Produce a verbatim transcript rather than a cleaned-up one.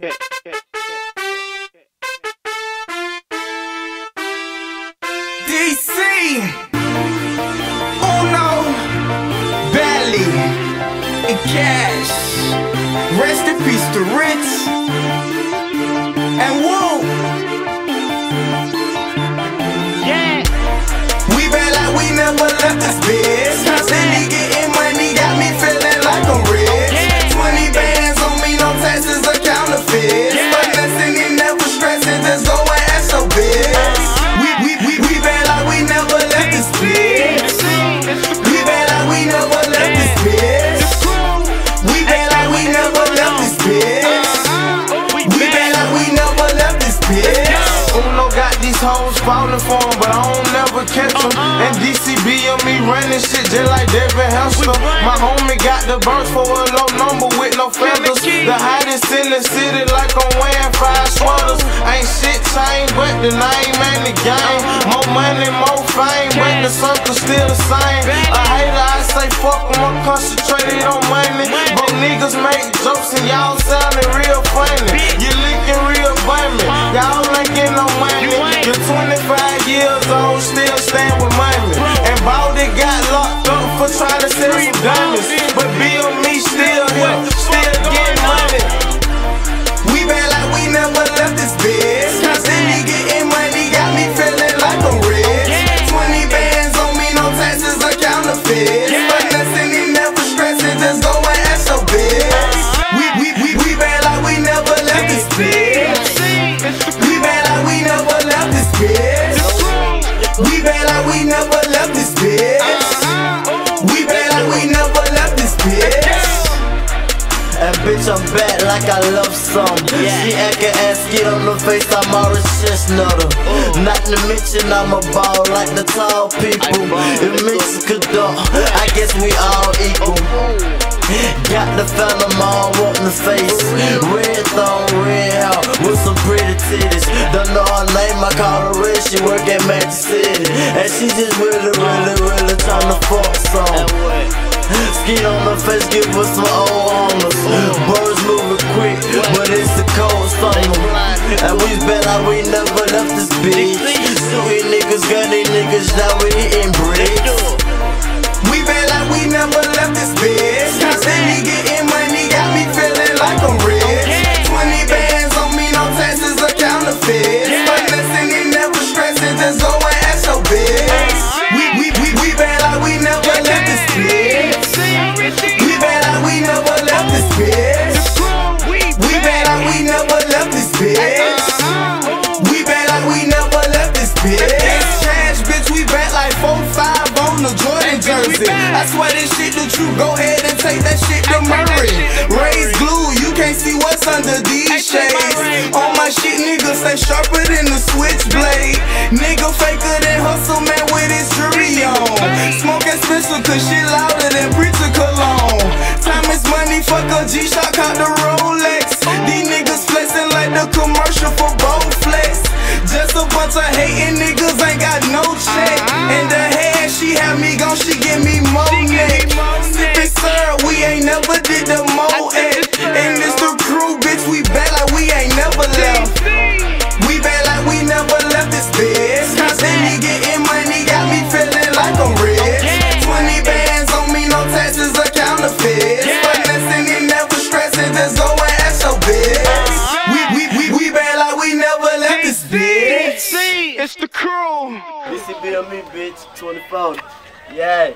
Hey, hey, hey, hey, hey. D C! Uno! Belly! And cash! Rest in peace to Rich! And Woo! Yeah! We been like we never left this bitch. Constantly getting money, got me feeling like I'm rich. twenty bands on me, no taxes, a counterfeit. But nothing in never stressing, just go and ask your bitch. We, we, we, we been like we never left this bitch. We been like we never left this bitch. We been like we never left this bitch. We been like we never left this bitch. Uno got these hoes falling for him, but I don't never catch him. And D C be on me running shit just like Devin Hester. My homie got the burst for a low number with no feathers. The hottest in the city like I'm wearing five sweaters. Ain't shit changed but the name and the game. More money, more fame, but the circle's still the same. A hater, I say fuck em, I'm concentrated on money. But niggas make jokes and y'all sounding real funny. You leaking real bummy, y'all ain't getting no money. You're twenty-five years old, still stand with money. And Baldy got locked up for trying to sell some diamonds. But be on me still here, still getting money. We been like we never left this bitch. Constantly getting money, got me feeling like I'm rich. twenty bands on me, no taxes, a counterfeit. But nothing in never stressing, just go and ask your bitch. We, we, we, we been like we never left this bitch. We been like we never left this bitch. We been like we never left this bitch. We been like we never left this bitch. And bitch, I'm back like I love some. Yeah. She actin' ass skid on the face, I'm all a shit nutter. Not to mention I'm a ball like the tall people. If mixes could dump, I guess we all equal. Got the fella all wantin' the face. Red thong, red hair with some pretty titties. Don't know her name, I call her Red. She work at Magic City, and she just really, really, really tryna fuck some. Skin on her face, give us some old homies. Birds moving quick, but it's the cold summer. And we bet I we never left this bitch. We niggas got these niggas, now we eating bricks. We bet like we never left this bitch. Constantly getting money, got me feeling like I'm rich. twenty bands on me, no taxes, a counterfeit. But nothing in never stressing, just go and ask your bitch. We, we, we, we bet like we never left this bitch. I swear this shit the truth, go ahead and take that shit to Murray. Raise glue, you can't see what's under these shades. On my shit, nigga, stay sharper than the switchblade. Nigga faker than Hustleman with his jury on. Smoking special, cause shit louder than preacher cologne. Time is money, fuck a G-Shock, caught the Rolex. These niggas flexing like the commercial for Bowflex. Just a bunch of hating niggas, ain't got no check. And the head she had me gone, she give me more neck. Sippin' syrup, we ain't never did the mo at. And it's the crew, bitch, we bet like we ain't never left. We bet like we never left this bitch. Constantly getting money, got me feeling like I'm rich. twenty bands on me, no taxes, a counterfeit. But nothing in never stressing, just go and ask your bitch. We, we, we, we bet like we never left this bitch. It's the crew. D C B on me, bitch. twenty-four. Yeah.